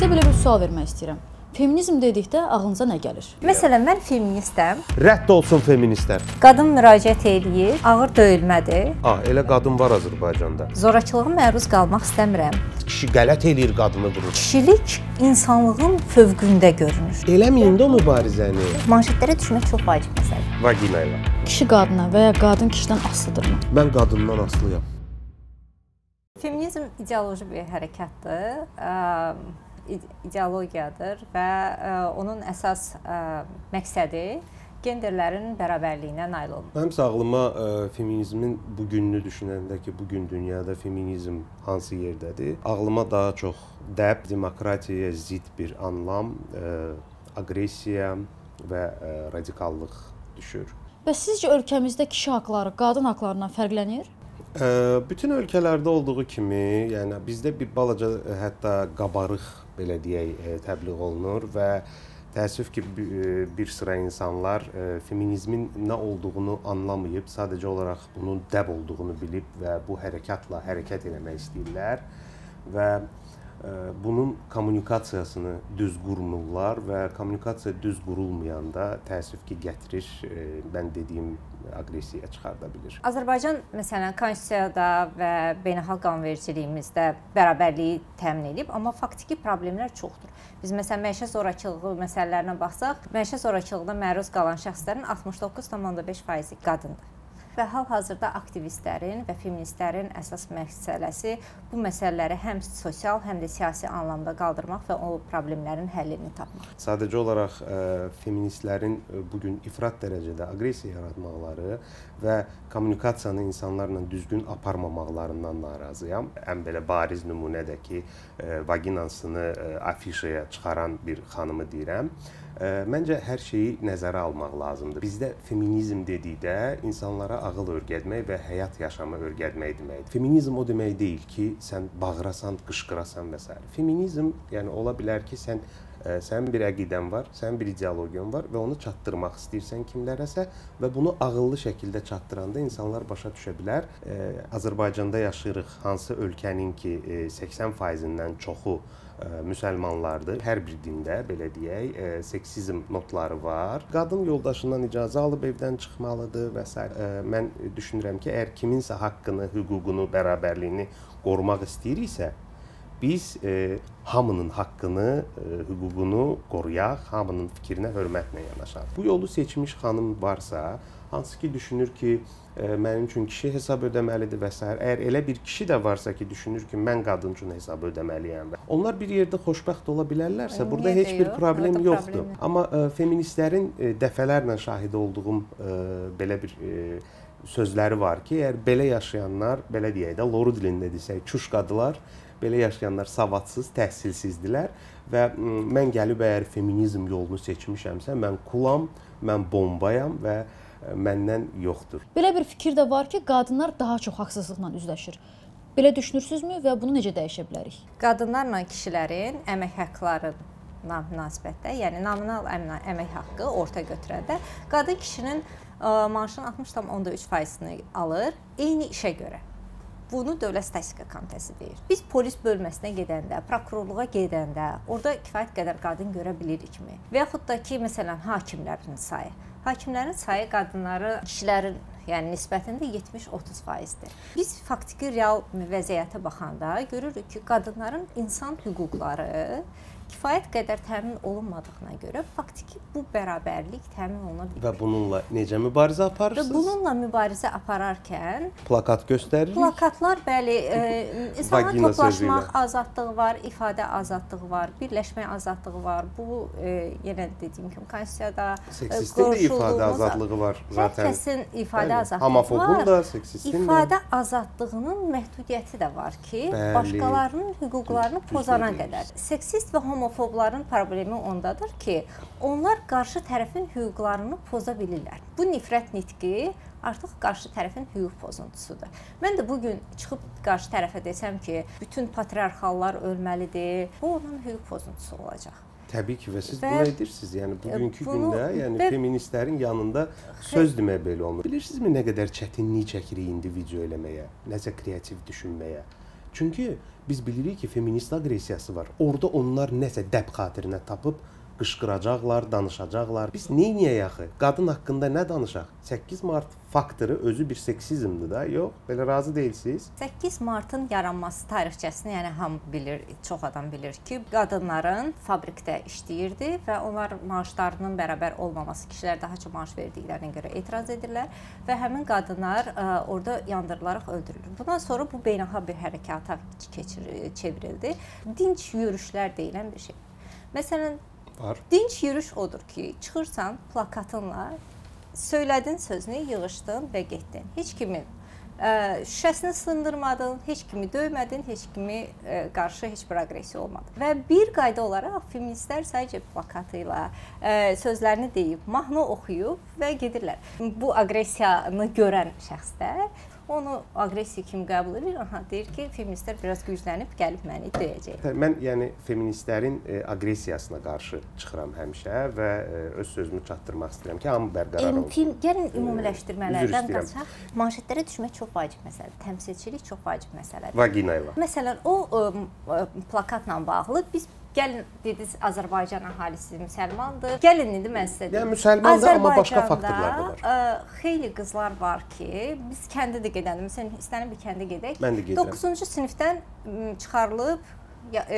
Sizə belə bir sual vermək istəyirəm. Feminizm dedikdə ağlınıza nə gəlir? Məsələn, mən feministəm. Rədd olsun feministlər. Qadın müraciət eləyir, ağır döyülmədir. Elə qadın var Azərbaycanda. Zorakılığa məruz qalmaq istəmirəm. Kişi qələt eləyir, qadını vurur. Kişilik insanlığın fövqündə görünür. Eləməyin də o mübarizəni. Manşetlərə düşmək çox vacib məsələ. Vagina ilə. Kişi qadına və ya qadın kişidən asılıdır mı? Mən qadından asılıyam. Feminizm ideoloji bir hərəkətdir. İdeologiyadır və onun əsas məqsədi genderlərin bərabərliyinə nail olmaq. Mənim ağlıma feminizmin bugününü düşünəndə ki, bugün dünyada feminizm hansı yerdədir? Ağlıma daha çox dəb, demokratiyaya zid bir anlam, agressiya və radikallıq düşür. Bəs sizcə ölkəmizdə kişi haqları qadın haqlarından fərqlənir? Bütün ölkələrdə olduğu kimi, yəni bizdə bir balaca hətta qabarıq belə deyək təbliğ olunur və təəssüf ki, bir sıra insanlar feminizmin nə olduğunu anlamayıb, sadəcə olaraq bunun dəb olduğunu bilib və bu hərəkatla hərəkət eləmək istəyirlər və bunun kommunikasiyasını düz qurmurlar və kommunikasiya düz qurulmayanda təəssüf ki, gətirir, mən dediyim agresiya çıxarda bilir. Azərbaycan, məsələn, Konstitusiyada və beynəlxalq qanunvericiliyimizdə bərabərliyi təmin edib, amma faktiki problemlər çoxdur. Biz, məsələn, məişət zorakılığı məsələlərinə baxsaq, məişət zorakılığına məruz qalan şəxslərin 69,5% qadındır. Və hal-hazırda aktivistlərin və feministlərin əsas məsələsi bu məsələləri həm sosial, həm də siyasi anlamda qaldırmaq və o problemlərin həllini tapmaq. Sadəcə olaraq feministlərin bugün ifrat dərəcədə aqressiya yaratmaqları və kommunikasiyanı insanlarla düzgün aparmamaqlarından narazıyam. Ən belə bariz nümunədəki vaginasını afişaya çıxaran bir xanımı deyirəm. Məncə hər şeyi nəzərə almaq lazımdır. Bizdə feminizm dedikdə insanlara ağıl öyrətmək və həyat yaşamı öyrətmək deməkdir. Feminizm o demək deyil ki, sən bağırasan, qışqırasan və s. Feminizm, yəni ola bilər ki, sənin bir əqidən var, sənin bir ideologiyan var və onu çatdırmaq istəyirsən kimlərəsə və bunu ağıllı şəkildə çatdıranda insanlar başa düşə bilər. Azərbaycanda yaşayırıq, hansı ölkənin ki 80%-dən çoxu müsəlmanlardır. Hər bir dində, belə deyək, seksizm notları var. Qadın yoldaşından icazə alıb evdən çıxmalıdır və s. Mən düşünürəm ki, əgər kiminsə haqqını, hüququnu, bərabərliyini qorumaq istəyiriksə, biz hamının haqqını, hüququnu qoruyaq, hamının fikrinə hörmətlə yanaşaq. Bu yolu seçmiş xanım varsa, hansı ki düşünür ki, mənim üçün kişi hesab ödəməlidir və s. Əgər elə bir kişi də varsa ki, düşünür ki, mən qadın üçün hesab ödəməliyəm. Onlar bir yerdə xoşbəxt ola bilərlərsə, burada heç bir problem yoxdur. Amma feministlərin dəfələrlə şahid olduğum belə bir sözləri var ki, əgər belə yaşayanlar, belə deyək də, loru dilində desək, çuşqadılar, belə yaşayanlar savadsız, təhsilsizdilər və mən gəlib əgər feminizm yolunu seçmişəmsə, mən kulam, mən bombayam və məndən yoxdur. Belə bir fikir də var ki, qadınlar daha çox haqsızlıqla üzləşir. Belə düşünürsünüzmü və bunu necə dəyişə bilərik? Qadınlarla kişilərin əmək haqqları münasibətdə, yəni nominal əmək haqqı orta götürəndə qadın kişinin maaşının 60,3%-ni alır eyni işə görə. Bunu Dövlət Statistika Komitəsi deyir. Biz polis bölməsinə gedəndə, prokurorluğa gedəndə orada kifayət qədər qadın görə bilirikmi? Və yaxud da ki, məsələn, hakimlərin sayı. Hakimlərin sayı qadınları kişilərin nisbətində 70-30%-dir. Biz faktiki real vəziyyətə baxanda görürük ki, qadınların insan hüquqları kifayət qədər təmin olunmadığına görə faktiki bu bərabərlik təmin oluna bilir. Və bununla necə mübarizə aparırsınız? Bununla mübarizə apararkən plakat göstəririk. Plakatlar, bəli, insanlar toplaşmaq azadlığı var, ifadə azadlığı var, birləşmək azadlığı var. Bu, yenə dediyim kimi, Konstitusiyada seksistlik ifadə azadlığı var. Hər kəsin ifadə azadlığı var. İfadə azadlığının məhdudiyyəti də var ki, başqalarının hüquqlarını pozana qədər. Seksist və homofobların problemi ondadır ki, onlar qarşı tərəfin hüquqlarını poza bilirlər. Bu nifrət nitqi artıq qarşı tərəfin hüquq pozuntusudur. Mən də bugün çıxıb qarşı tərəfə desəm ki, bütün patriarxallar ölməlidir, bu onun hüquq pozuntusu olacaq. Təbii ki, və siz buna edirsiniz. Yəni, bugünkü gündə, yəni feministlərin yanında söz demək belə olmur. Bilirsinizmi nə qədər çətinlik çəkirik indi video eləməyə, nəsə kreativ düşünməyə? Çünki biz bilirik ki, feminist aqressiyası var. Orada onlar nəsə dəb xatirinə tapıb, qışqıracaqlar, danışacaqlar. Biz neyniyə yaxı? Qadın haqqında nə danışaq? 8 Mart faktoru özü bir seksizmdir da, yox? Belə razı deyilsiniz? 8 Martın yaranması tarixçəsini, yəni hamı bilir, çox adam bilir ki, qadınların fabrikdə işləyirdi və onlar maaşlarının bərabər olmaması, kişilər daha çox maaş verdiklərinə görə etiraz edirlər və həmin qadınlar orada yandırılaraq öldürülür. Bundan sonra bu beynəlxalq bir hərəkata çevrildi. Dinç yürüyüşlər deyilən bir şey. Məsələn, dinç yürüyüş odur ki, çıxırsan plakatınla, söylədin sözünü, yığışdın və getdin. Heç kimin şüşəsini sındırmadın, heç kimi döymədin, heç kimi qarşı heç bir aqressiya olmadı. Və bir qayda olaraq feministlər sadəcə plakatıyla sözlərini deyib, mahnı oxuyub və gedirlər. Bu aqressiyanı görən şəxslər onu aqressiya kimi qəbul edir, deyir ki, feministlər biraz güclənib gəlib məni döyəcək. Mən yəni feministlərin aqressiyasına qarşı çıxıram həmişə və öz sözümü çatdırmaq istəyirəm ki, hamı bərqərar olsun. Gəlin ümumiləşdirmələrdən qaçaq. Manşetlərə düşmək çox vacib məsələdir, təmsilçilik çox vacib məsələdir. Vagina ilə. Məsələn, o plakatla bağlı biz gəlin dediniz Azərbaycan əhalisi müsəlmandır. Gəlin indi mən sizə deyim. Yəni müsəlmandır, amma başqa faktorlar da var. Azərbaycanda xeyli qızlar var ki, biz kəndə də gedəlim. Məsələn, istənilən bir kəndə gedək. Mən də gedirəm. 9-cu sinifdən çıxarılıb,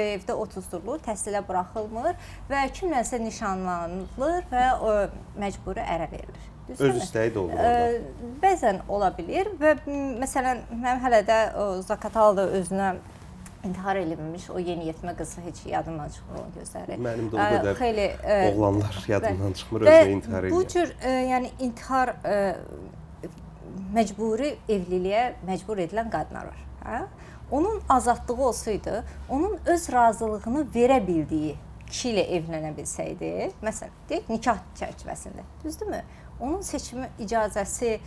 evdə otuzdurulur, təhsilə buraxılmır və kimləsə nişanlanılır və məcburi ərə verilir. Öz istəyi də olur orada. Bəzən ola bilir və məsələn, mən hələ də Zaqatalda özünə İntihar edilmiş o yeniyetmə qızı heç yadından çıxmır o gözləri. Mənim də o qədər oğlanlar yadından çıxmır, özünə intihar edir. Bu cür intihar məcburi evliliyə məcbur edilən qadınlar var. Onun azadlığı olsaydı, onun öz razılığını verə bildiyi kişi ilə evlənə bilsəydi, məsələn, deyək, nikah çərçivəsində, düzdürmü? Onun seçimi icazəsi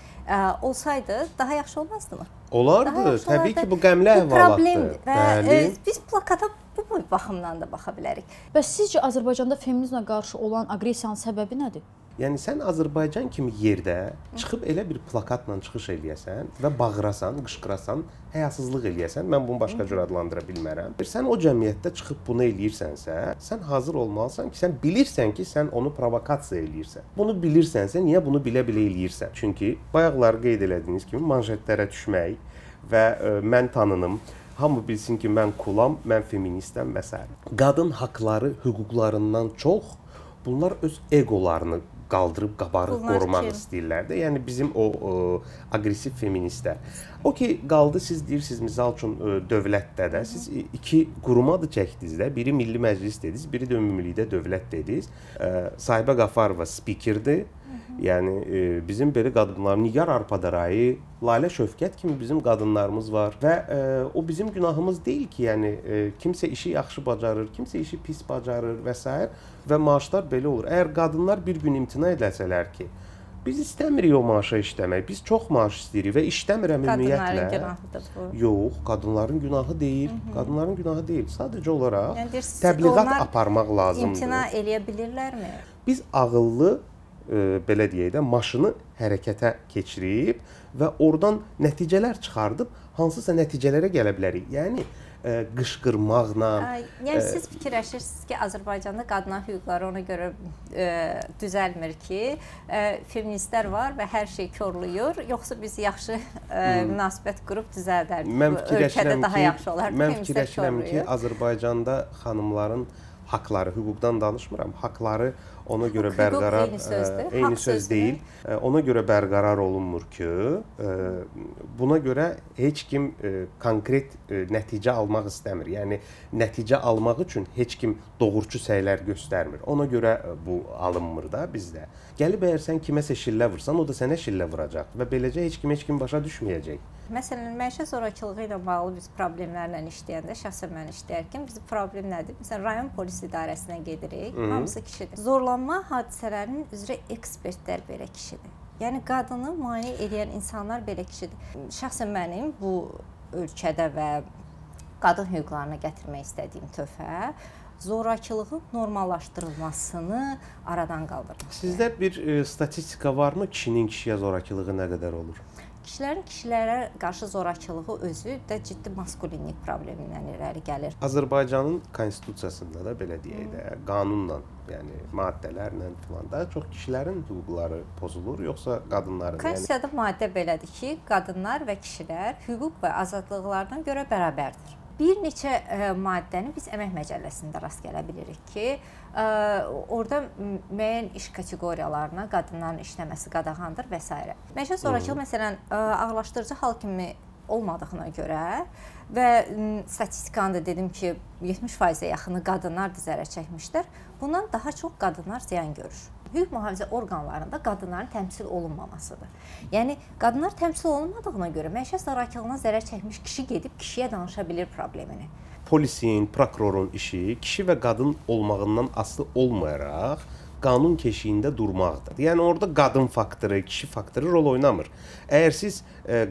olsaydı daha yaxşı olmazdı mı? Olardı. Təbii ki, bu qəmli əhvalatdır. Və biz plakata bu baxımdan da baxa bilərik. Bəs sizcə Azərbaycanda feminizmə qarşı olan aqressiyanın səbəbi nədir? Yəni, sən Azərbaycan kimi yerdə çıxıb elə bir plakatla çıxış eləyəsən və bağırasan, qışqırasan, həyasızlıq eləyəsən, mən bunu başqa cür adlandıra bilmərəm. Sən o cəmiyyətdə çıxıb bunu eləyirsənsə, sən hazır olmalısan ki, sən bilirsən ki, sən onu provokasiya eləyirsən. Bunu bilirsənsə, niyə bunu bilə-bilə eləyirsən? Çünki bayaqlar qeyd elədiyiniz kimi manşetlərə düşmək və mən tanınım, hamı bilsin ki, mən qulam, mən feministəm və s. Qadın haqları, hüquqlarından çox bunlar öz egolarını qaldırıb, qabarıq qorumaq istəyirlər də. Yəni, bizim o agresiv feministlər. O ki, qaldı, siz deyirsiniz, misal üçün, dövlətdə də. Siz iki qurumadır çəkdiniz də. Biri Milli Məclis dediniz, biri də ümumilikdə dövlət dediniz. Sahibə Qafarova spikirdir. Yəni, bizim belə qadınlarımız, Nigar Arpadarayı, Lale Şövkət kimi bizim qadınlarımız var. Və o bizim günahımız deyil ki, yəni, kimsə işi yaxşı bacarır, kimsə işi pis bacarır və s. Və maaşlar belə olur. Əgər qadınlar bir gün imtina edəsələr ki, biz istəmirik o maaşa işləmək, biz çox maaş istəyirik və işləmirəm ümumiyyətlə. Qadınların günahıdır bu. Yox, qadınların günahı deyil, qadınların günahı deyil. Sadəcə olaraq təbliğat aparmaq lazımdır. İmtina eləyə bilirlərmi? Biz ağıllı, belə deyək də, maşını hərəkətə keçirib və oradan nəticələr çıxardıb, hansısa nəticələrə gələ bilərik. Yəni, qışqırmaqla... Yəni, siz fikirləşirsiniz ki, Azərbaycanda qadına hüquqları ona görə düzəlmir ki, feministlər var və hər şey körlüyür, yoxsa biz yaxşı münasibət qrup düzəldər. Ölkədə daha yaxşı olar. Mən fikirləşirəm ki, Azərbaycanda xanımların haqları, hüquqdan danışmıram, haqları ona görə bərqərar, eyni söz deyil, ona görə bərqərar olunmur ki, buna görə heç kim konkret nəticə almaq istəmir. Yəni, nəticə almaq üçün heç kim doğrucu səylər göstərmir. Ona görə bu alınmır da bizdə. Gəlib əgər sən kiməsə şillə vursan, o da sənə şillə vuracaq və beləcə heç kim başa düşməyəcək. Məsələn, məişə zorakılığı ilə bağlı biz problemlərlə işləyəndə, şəxsən mən işləyərkən, bizim problem nədir? Məsələn, rayon polis idarəsinə gedirik, hamısı kişidir. Zorlanma hadisələrinin üzrə ekspertlər belə kişidir. Yəni, qadını mane edən insanlar belə kişidir. Şəxsən mənim bu ölkədə və qadın hüquqlarına gətirmək istədiyim töhfə zorakılığın normallaşdırılmasını aradan qaldırmaq. Sizdə bir statistika varmı? Kişinin kişiyə zorakılığı nə qədər olur? Kişilərin kişilərə qarşı zorakılığı özü də ciddi maskulinlik problemindən irəli gəlir. Azərbaycanın konstitusiyasında da belə deyək də, qanunla, yəni maddələrlə filan da çox kişilərin hüquqları pozulur, yoxsa qadınların? Konstitusiyada maddə belədir ki, qadınlar və kişilər hüquq və azadlıqlarına görə bərabərdir. Bir neçə maddəni biz Əmək Məcəlləsində rast gələ bilirik ki, orada müəyyən iş kateqoriyalarına qadınların işləməsi qadağandır və s. Məşə sonrakı, məsələn, ağlaşdırıcı hal kimi olmadığına görə və statistikanı da dedim ki, 70%-ə yaxını qadınlar zərər çəkmişdir, bundan daha çox qadınlar ziyan görür. Hüquq mühafizə orqanlarında qadınların təmsil olunmamasıdır. Yəni, qadınlar təmsil olunmadığına görə məişət zorakılığına zərər çəkmiş kişi gedib kişiyə danışa bilir problemini. Polisin, prokurorun işi kişi və qadın olmağından asılı olmayaraq qanun keşiyində durmaqdır. Yəni, orada qadın faktoru, kişi faktoru rol oynamır. Əgər siz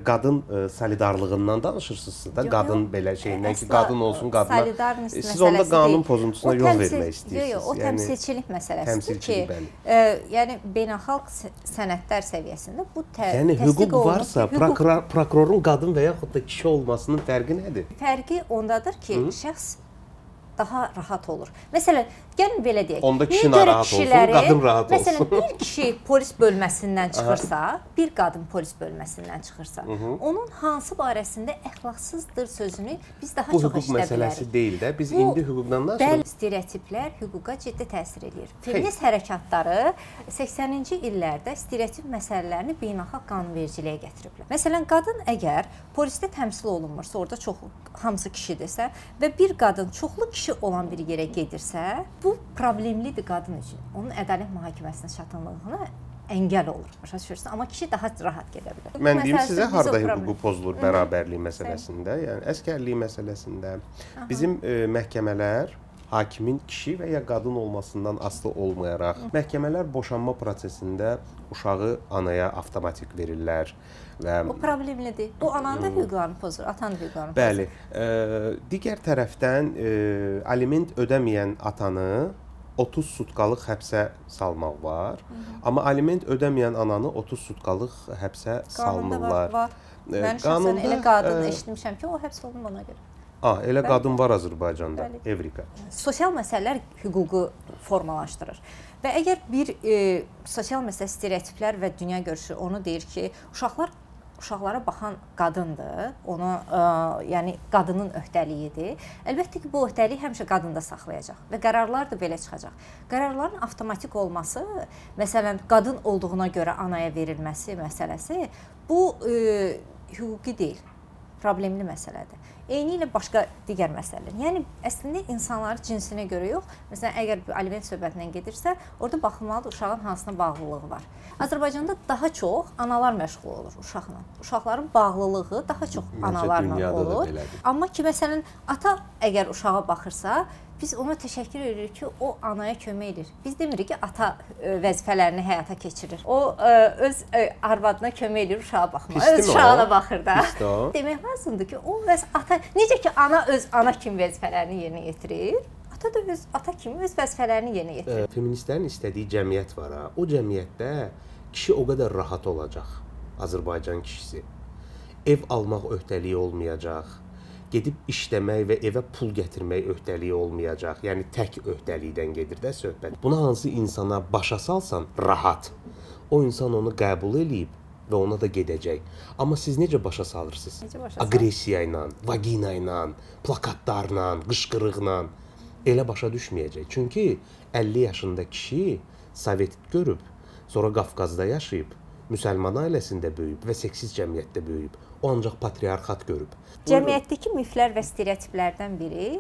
qadın solidarlığından danışırsınızsa da, qadın belə şeyindən ki, qadın olsun qadına, siz onda qanun pozuntusuna yol vermək istəyirsiniz. Yox, o təmsilçilik məsələsidir ki, yəni, beynəlxalq sənədlər səviyyəsində bu təsdiq olunur. Yəni, hüquq varsa, prokurorun qadın və yaxud da kişi olmasının fərqi nədir? Fərqi ondadır ki, şəxs daha rahat olur. Məsələn, gəlin belə deyək. Onda kişi narahat olsun, qadın rahat olsun. Məsələn, bir kişi polis bölməsindən çıxırsa, bir qadın polis bölməsindən çıxırsa, onun hansı barəsində əxlaqsızdır sözünü biz daha çox işlə bilərik. Bu hüquq məsələsi deyil də, biz indi hüquqdan danışırıq. Stereotiplər hüquqa ciddi təsir edir. Feminist hərəkatları 80-ci illərdə stereotip məsələlərini beynəlxalq qanunvericiliyə gətiriblər. Məsələn, qadın əgər polisdə təmsil olunmursa, orada hamısı kişidirsə və bir qadın çoxlu kişi olan bir yerə gedirsə, bu problemlidir qadın üçün. Onun ədalət mühakiməsinin çatınlığına əngəl olur. Başa düşürsən, amma kişi daha rahat gedə bilər. Mən deyim sizə, harada hüququ pozulur bərabərliyi məsələsində, yəni əsgərliyi məsələsində. Bizim məhkəmələr hakimin kişi və ya qadın olmasından asılı olmayaraq, məhkəmələr boşanma prosesində uşağı anaya avtomatik verirlər. O problemlidir. Bu, ananda hüquqlarını pozur, atanın hüquqlarını pozur. Bəli. Digər tərəfdən, aliment ödəməyən atanı 30 sutkalıq həbsə salmaq var, amma aliment ödəməyən ananı 30 sutkalıq həbsə salmırlar. Mən şəxsən elə qadını eşitmişəm ki, o həbs olunur ona görə. Elə qadın var Azərbaycanda, Evrika. Sosial məsələlər hüququ formalaşdırır və əgər bir sosial məsələ stereotiplər və dünya görüşü onu deyir ki, uşaqlara baxan qadındır, yəni qadının öhdəliyidir, əlbəttə ki, bu öhdəliyi həmişə qadında saxlayacaq və qərarlar da belə çıxacaq. Qərarların avtomatik olması, məsələn, qadın olduğuna görə anaya verilməsi məsələsi, bu hüquqi deyil, problemli məsələdir. Eyni ilə başqa digər məsələlər. Yəni, əslində, insanları cinsinə görə yox, məsələn, əgər aliment söhbətindən gedirsə, orada baxılmalıdır uşağın hansına bağlılığı var. Azərbaycanda daha çox analar məşğul olur uşaqla. Uşaqların bağlılığı daha çox analarla olur. Amma ki, məsələn, ata əgər uşağa baxırsa, biz ona təşəkkür edirik ki, o anaya kömək edir. Biz demirik ki, ata vəzifələrini həyata keçirir. O, öz arvadına kömək edir uşağa baxmaq. Öz uşağına baxır da. Demək lazımdır ki, o ata, necə ki, ana öz ana kimi vəzifələrini yerinə yetirir, ata da öz ata kimi öz vəzifələrini yerinə yetirir. Feministlərin istədiyi cəmiyyət var. O cəmiyyətdə kişi o qədər rahat olacaq, Azərbaycan kişisi. Ev almaq öhdəliyi olmayacaq. Gedib işləmək və evə pul gətirmək öhdəliyi olmayacaq. Yəni, tək öhdəlikdən gedir də söhbət. Buna hansı insana başa salsan rahat, o insan onu qəbul edib və ona da gedəcək. Amma siz necə başa salırsınız? Agresiya ilə, vagina ilə, plakatlarla, qışqırıqla elə başa düşməyəcək. Çünki 50 yaşında kişi Sovet görüb, sonra Qafqazda yaşayıb, müsəlman ailəsində böyüyüb və seksist cəmiyyətdə böyüyüb. O ancaq patriarxat görüb. Cəmiyyətdəki miflər və stereotiplərdən biri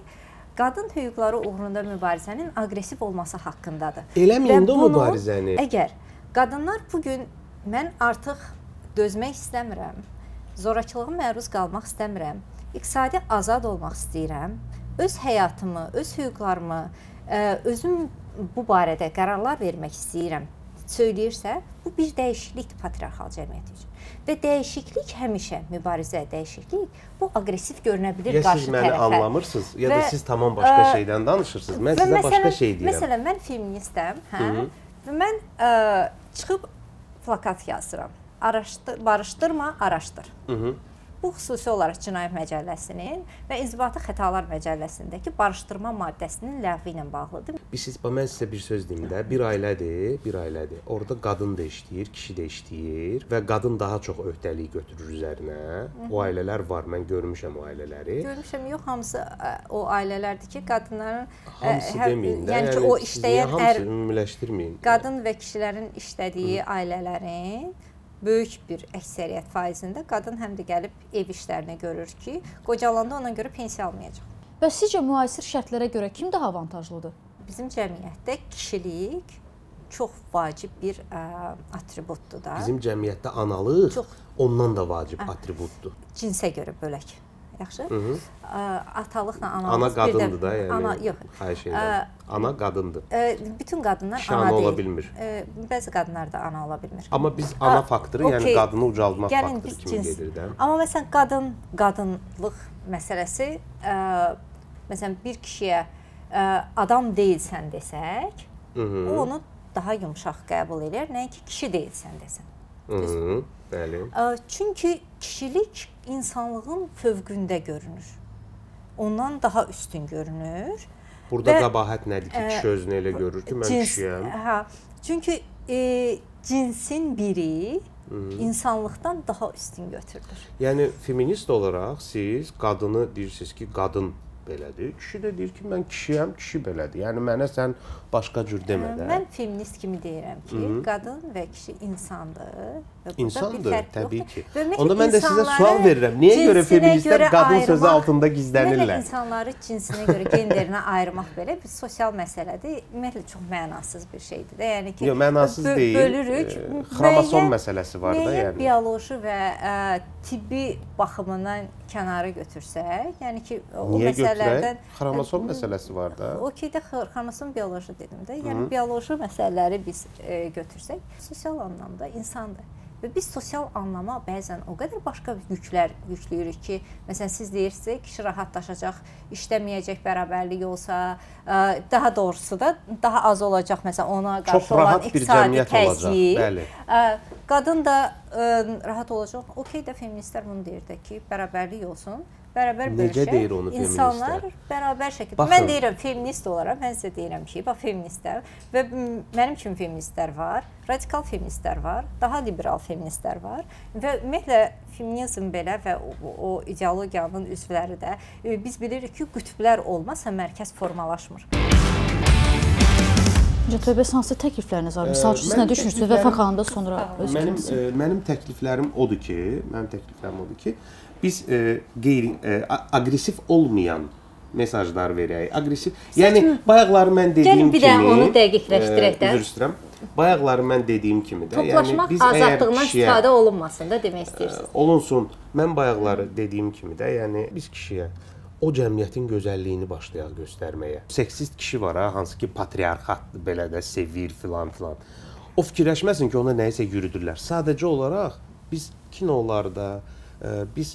qadın hüquqları uğrunda mübarizənin aqresiv olması haqqındadır. Eləmi indi o mübarizəni? Əgər qadınlar bugün mən artıq dözmək istəmirəm, zorakılığa məruz qalmaq istəmirəm, iqtisadi azad olmaq istəyirəm, öz həyatımı, öz hüquqlarımı, özüm bu barədə qərarlar vermək istəyirəm söyləyirsə, bu bir dəyişiklikdir patriarxal cəmiyyət üçün. Və dəyişiklik həmişə, mübarizə dəyişiklik, bu agresiv görünə bilir qarşı tərəfə. Ya siz məni anlamırsınız, ya da siz tamam başqa şeydən danışırsınız. Mən sizə başqa şey deyirəm. Məsələn, mən feministəm və mən çıxıb plakat yazıram. barışdırma, araşdır. Bu xüsusi olaraq Cinayət Məcəlləsinin və İnzibati Xətalar Məcəlləsindəki barışdırma maddəsinin ləğvi ilə bağlıdır. Mən sizə bir söz deyim də, bir ailədir. Orada qadın da işləyir, kişi də işləyir və qadın daha çox öhdəliyi götürür üzərinə. O ailələr var, mən görmüşəm o ailələri. Görmüşəm, yox, hamısı o ailələrdir ki, qadınların... Hamısı deməyin də, yəni ki, o işləyən hamısı ümumiləşdirməyin. Qadın və kişilərin işlədiyi ailələrin böyük bir əksəriyyət faizində qadın həm də gəlib ev işlərini görür ki, qocalanda ona görə pensiya almayacaq. Bəs sizcə müasir şərtlərə görə kim daha avantajlıdır? Bizim cəmiyyətdə kişilik çox vacib bir atributdur da. Bizim cəmiyyətdə analıq çox, ondan da vacib atributdur. Cinsə görə bölək. Yaxşı? Atalıqla analıq bir də... Da, yəni, ana qadındır da, ana qadındır. Bütün qadınlar kişi ana ola bilmir. Bəzi qadınlar da ana ola bilmir. Amma biz ana faktoru, okay, yəni qadını ucaldmaq faktoru kimi gedir də. Amma məsələn, qadınlıq məsələsi, məsələn, bir kişiyə adam deyilsən desək, o onu daha yumşaq qəbul edir, nəinki kişi deyilsən desən. Çünki kişilik insanlığın fövqündə görünür. Ondan daha üstün görünür. Burada qəbahət nədir ki, kişi özünü elə görür ki, mən kişiyəm. Çünki cinsin biri insanlıqdan daha üstün götürülür. Yəni, feminist olaraq siz qadını deyirsiniz ki, qadın belədir. Kişi də deyir ki, mən kişiyəm, kişi belədir. Yəni, mənə sən başqa cür demə də. Mən feminist kimi deyirəm ki, qadın və kişi insandır. İnsandır, təbii ki. Onda mən də sizə sual verirəm. Niyə görə feministlər qadın sözü altında gizlənirlər? Ümumiyyətlə, insanları cinsinə görə, genderinə ayırmaq belə bir sosial məsələdir. Ümumiyyətlə, çox mənasız bir şeydir. Yox, mənasız deyil. Xromosom məsələsi var da. Müəyyən bioloji və tibbi baxımından kənara götürsək, yəni ki, o məsələlərdən... Xromosom məsələsi var da. Okey də, xromosom bioloji dedim də. Yəni, bioloji məsələləri biz götürsək, sosial anlamda insandır. Və biz sosial anlama bəzən o qədər başqa yüklər yükləyirik ki, məsələn, siz deyirsiniz, kişi rahatlaşacaq, işləməyəcək bərabərlik olsa, daha doğrusu da daha az olacaq, məsələn, ona qarşı olan iqtisadi təzyiq. Qadın da rahat olacaq. Okey də feministlər bunu deyir də ki, bərabərlik olsun, bərabər bölüşək, insanlar bərabər şəkildə. Mən deyirəm, feminist olaraq, mən sizə deyirəm ki, bax, feministlər və mənim kimi feministlər var, radikal feministlər var, daha liberal feministlər var və ümumiyyətlə, feminizm belə və o ideologiyanın üzvləri də biz bilirik ki, qütblər olmasa mərkəz formalaşmır. Tövbə, hansı təklifləriniz var? Misal üçün, siz nə düşünürsünüz? Və fəxanda sonra öz kimi? Mənim təkliflərim odur ki, biz agresif olmayan mesajlar verəyik. Agresif, yəni bayaqları mən dediyim kimi... Gəlin bir də onu dəqiqləşdirək də. Üzr istəyirəm. Bayaqları mən dediyim kimi də... Toplaşmaq azadlığından istifadə olunmasın da demək istəyirsiniz. Olunsun. Mən bayaqları dediyim kimi də, yəni biz kişiyə o cəmiyyətin gözəlliyini başlayaq göstərməyə. Seksist kişi var, hansı ki, patriarxat belə də sevir, filan. O fikirləşməsin ki, ona nəyisə yürüdürlər. Sadəcə olaraq biz kinolarda, biz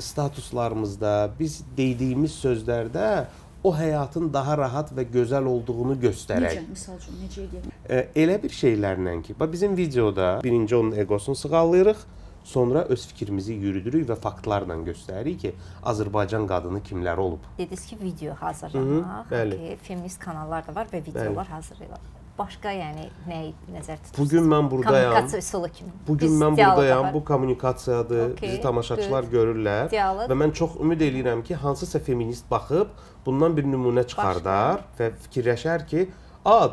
statuslarımızda, biz dediyimiz sözlərdə o həyatın daha rahat və gözəl olduğunu göstərək. Necə, misal üçün, necə edəyəm? Elə bir şeylərlə ki, bizim videoda birinci onun egosunu sığallayırıq, sonra öz fikrimizi yürüdürük və faktlarla göstəririk ki, Azərbaycan qadını kimlər olub. Dediniz ki, video hazırlamaq, feminist kanallar da var və videolar hazırlayırlar. Başqa, yəni, nəyi nəzər tutursunuz? Bugün mən buradayam. Kommunikasiya üsulu kimi. Bugün mən buradayam, bu kommunikasiyadır, bizi tamaşaçılar görürlər və mən çox ümid edirəm ki, hansısa feminist baxıb, bundan bir nümunə çıxardar və fikirləşər ki,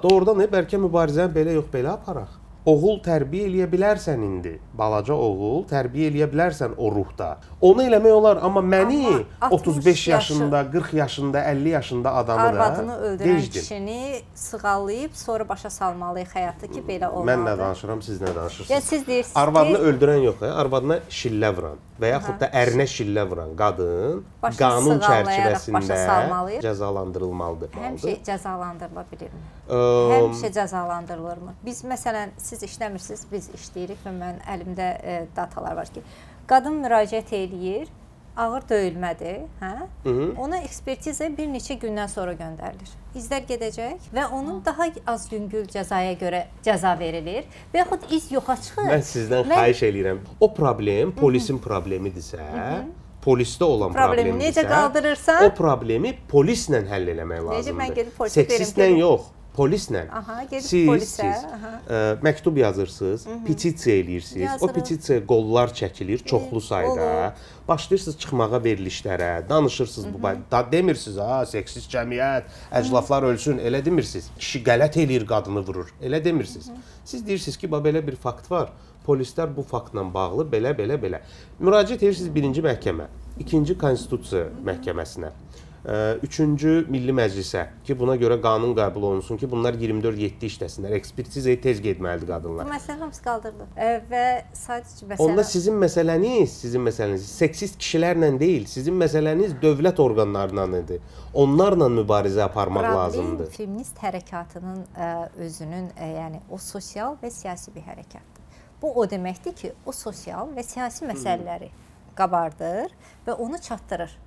doğrudan bəlkə mübarizəni belə yox, belə aparaq. Oğul tərbiyə eləyə bilərsən indi, balaca oğul tərbiyə eləyə bilərsən o ruhda. Onu eləmək olar, amma məni 35 yaşında, 40 yaşında, 50 yaşında adamı da arvadını öldürən kişini sığallayıb, sonra başa salmalıyıq həyatı ki, belə olmalıdır. Mən nə danışıram, siz nə danışırsınız? Arvadını öldürən yox, arvadına şillə vuran və yaxud da ərinə şillə vuran qadın qanun çərçivəsində cəzalandırılmalıdır. Həmişə cəzalandırıla bilirmi? Həmişə cəzalandırılırmı? Biz, məsələn, siz işləmirsiniz, biz işləyirik və mən əlimdə datalar var ki, qadın müraciət eləyir, ağır döyülmədir, hə? Ona ekspertiza bir neçə gündən sonra göndərilir. İzlər gedəcək və onun daha az yüngül cəzaya görə cəza verilir və yaxud iz yoxa çıxır. Mən sizdən xahiş eləyirəm. O problem polisin problemidirsə, polisdə olan problemi necə qaldırırsan, o problemi polislə həll eləmək lazımdır. Seksistlə yox. Polislə. Siz məktub yazırsınız, petisiya eləyirsiniz. O petisiya qollar çəkilir çoxlu sayda. Başlayırsınız çıxmağa verilişlərə, danışırsınız bu barədə. Demirsiniz, ha, seksist cəmiyyət, əclaflar ölsün, elə demirsiniz. Kişi qələt eləyir, qadını vurur, elə demirsiniz. Siz deyirsiniz ki, belə bir fakt var. Polislər bu faktla bağlı belə. Müraciət edirsiniz birinci məhkəmə, ikinci konstitusiya məhkəməsinə. 3-cü Milli Məclisə ki, buna görə qanun qəbul olunsun ki, bunlar 24-7 işləsinlər, ekspertizaya tez getməlidir qadınlar. Məsələ hamısı qaldırdı və sadəcə məsələ... Onda sizin məsələniz seksist kişilərlə deyil, sizin məsələniz dövlət orqanlarından idi. Onlarla mübarizə aparmaq lazımdır. Problem feminist hərəkatının özünün, yəni o sosial və siyasi bir hərəkatdır. Bu o deməkdir ki, o sosial və siyasi məsələləri qabardır və onu çatdırır.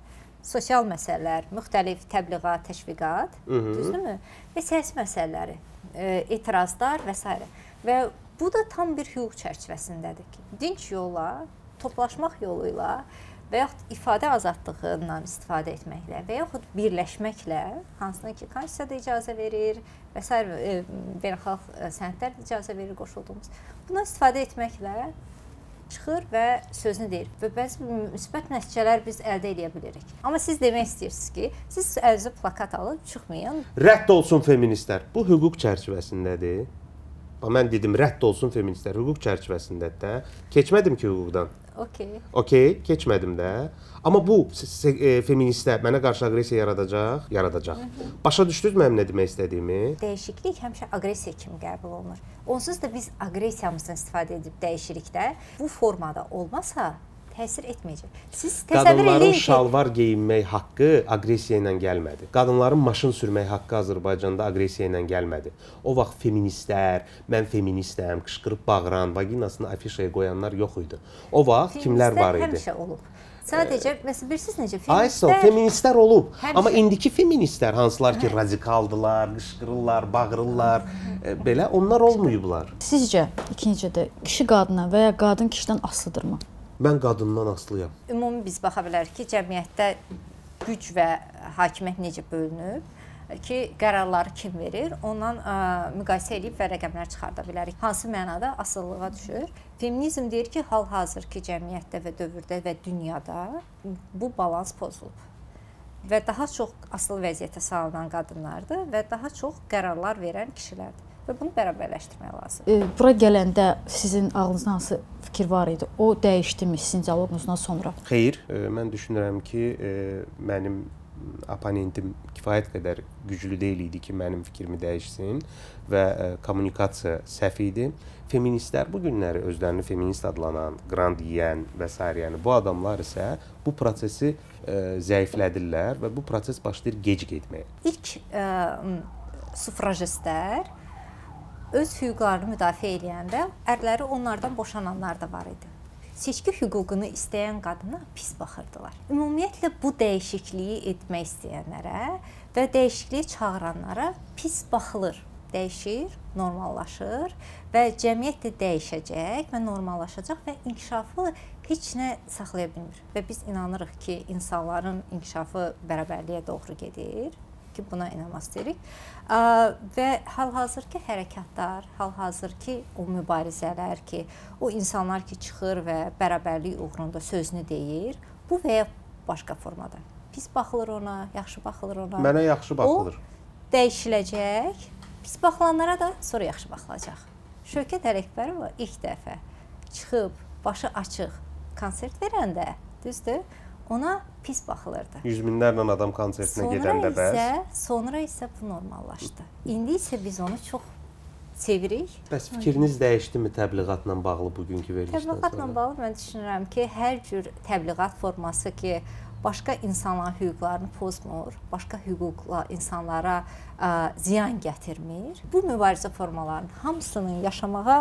Sosial məsələlər, müxtəlif təbliğat, təşviqat, düzdürmü? Və siyasi məsələləri, etirazlar və s. Və bu da tam bir hüquq çərçivəsindədir ki, dinç yolla, toplaşmaq yolu ilə və yaxud ifadə azadlığından istifadə etməklə və yaxud birləşməklə, hansına ki, konstitusiyada icazə verir və s. beynəlxalq sənədlər icazə verir qoşulduğumuz. Buna istifadə etməklə çıxır və sözünü deyir və bəzi müsbət nəticələr biz əldə edə bilirik. Amma siz demək istəyirsiniz ki, siz əlinizə plakat alıb çıxmayın. Rədd olsun feministlər. Bu hüquq çərçivəsindədir. Mən dedim, rədd olsun feministlər. Hüquq çərçivəsindədir də. Keçmədim ki hüquqdan. Okey, keçmədim də. Amma bu feministlər mənə qarşı aqressiya yaradacaq. Başa düşdünüz mənim nə demək istədiyimi? Dəyişiklik həmişə aqressiya kimi qəbul olunur. Onsuz da biz aqressiyamızdan istifadə edib dəyişirik də. Bu formada olmasa təsir etməyəcək. Qadınların şalvar geyinmək haqqı aqressiya ilə gəlmədi. Qadınların maşın sürmək haqqı Azərbaycanda aqressiya ilə gəlmədi. O vaxt feministlər, mən feministəm, qışqırıb bağıran, vaginasını afişaya qoyanlar yox idi. O vaxt kimlər var idi? Feministlər həmişə olub. Sadəcə, məsələn, bilirsiniz necə feministlər? Feministlər olub. Amma indiki feministlər, hansılar ki, radikaldılar, qışqırırlar, bağırırlar, belə onlar olmayıblar. Sizcə, ikincədə, kişi qadına və ya qadın kişidən asılıdırmı? Mən qadından aslıyam. Ümumi biz baxa bilərik ki, cəmiyyətdə güc və hakimiyyət necə bölünüb ki, qərarları kim verir, ondan müqayisə edib və rəqəmlər çıxarda bilərik. Hansı mənada asılılığa düşür? Feminizm deyir ki, hal-hazır ki, cəmiyyətdə və dövrdə və dünyada bu balans pozulub. Və daha çox asıl vəziyyətə salınan qadınlardır və daha çox qərarlar verən kişilərdir. Və bunu bərabərləşdirmək lazım. Bura gələndə sizin ağlınızda hansı fikir var idi? O dəyişdimi sizin cavabınızdan sonra? Xeyr, mən düşünürəm ki, mənim oponentim kifayət qədər güclü deyil idi ki, mənim fikrimi dəyişsin və kommunikasiya səhv idi. Feministlər bu günləri özlərini feminist adlanan, grand yiyən və s. yəni bu adamlar isə bu prosesi zəiflədirlər və bu proses başlayır gec getməyə. İlk sufrajistlər öz hüquqlarını müdafiə eləyəndə ərləri onlardan boşananlar da var idi. Seçki hüququnu istəyən qadına pis baxırdılar. Ümumiyyətlə, bu dəyişikliyi etmək istəyənlərə və dəyişikliyi çağıranlara pis baxılır. Dəyişir, normallaşır və cəmiyyət də dəyişəcək və normallaşacaq və inkişafı heç nə saxlaya bilmir. Və biz inanırıq ki, insanların inkişafı bərabərliyə doğru gedir. Ki buna inanmaq istəyirik və hal-hazır ki, hərəkətlər, hal-hazır ki, o mübarizələr ki, o insanlar ki, çıxır və bərabərlik uğrunda sözünü deyir, bu və ya başqa formada. Pis baxılır ona, yaxşı baxılır ona. Mənə yaxşı baxılır. O dəyişiləcək, pis baxılanlara da sonra yaxşı baxılacaq. Şövkət Ələkbərova ilk dəfə çıxıb, başı açıq konsert verəndə, düzdür, ona pis baxılırdı. 100 minlərlə adam konsertinə gedəndə bəs. Sonra isə bu normallaşdı. İndi isə biz onu çox sevirik. Bəs fikriniz dəyişdimi təbliğatla bağlı bugünkü verilişdən sonra? Təbliğatla bağlı mən düşünürəm ki, hər cür təbliğat forması ki, başqa insanların hüquqlarını pozmur, başqa hüquqla insanlara ziyan gətirmir. Bu mübarizə formalarının hamısının yaşamağa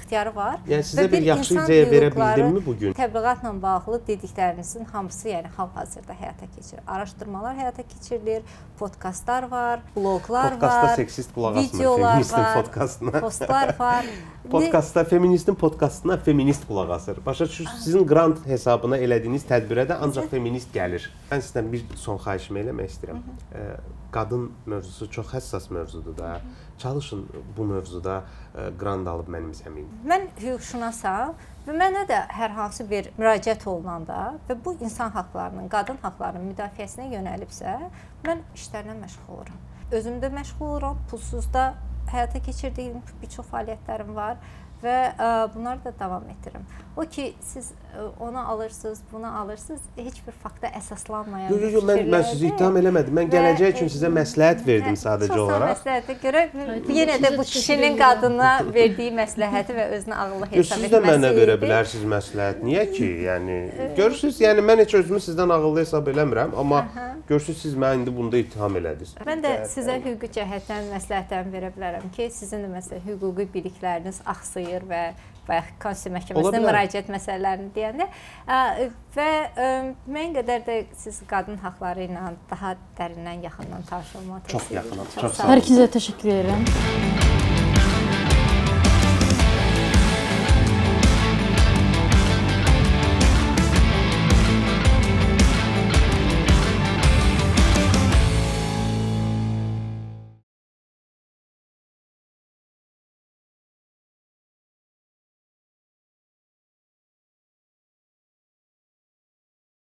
ixtiyarı var. Yəni sizə bir yaxşı ideya verə bildimmi bugün? Təbliğatla bağlı dediklərinizin hamısı yəni hal-hazırda həyata keçirilir. Araşdırmalar həyata keçirilir, podkastlar var, bloqlar var. Podkastda seksist qulaq asmır, feministin podkastına. Postlar var. Podkastda feministin podkastına feminist qulaq asır. Başa düşürsünüz, sizin grant hesabına elədiyiniz tədbirə də ancaq feminist gəlir. Mən sizdən bir son xahişimi eləmək istəyirəm. Qadın mövzusu çox həssas mövzudur da. Çalışın bu mövzuda qrant alıb mənimsəməyin. Mən hüquqşünasam və mənə də hər hansı bir müraciət olunanda və bu insan haqlarının, qadın haqlarının müdafiəsinə yönəlibsə, mən işlərlə məşğul oluram. Özümdə məşğul oluram, pulsuzda həyata keçirdiyim bir çox fəaliyyətlərim var və bunları da davam etdirirəm. O ki, siz onu alırsınız, bunu alırsınız, heç bir fakta əsaslanmayan fikirlərdir. Yox, mən sizi ittiham eləmədim. Mən gələcək üçün sizə məsləhət verdim sadəcə olaraq. Çox məsləhətə görə yenə də bu kişinin qadına verdiyi məsləhəti və özünə ağıllı hesab etməsi idi. Siz də mənə verə bilərsiniz məsləhət. Niyə ki? Yəni, görürsünüz, yəni mən heç özümü sizdən ağıllı hesab eləmirəm, amma görürsünüz, siz mən indi bunda ittiham elədiniz. Mən də sizə hüquqi cəhətdən məsləhətlərimi verə bilərəm ki, sizin də məsələn hüquqi bilikləriniz axsıyır və bayaq Konstitusiya Məhkəməsinə müraciət məsələlərini deyəndə və mən qədər də siz qadın haqları ilə daha dərindən yaxından tanış olmağa təhsil edirsiniz. Çox yaxından, çox sağ olun. Hər kəsə təşəkkür edirəm.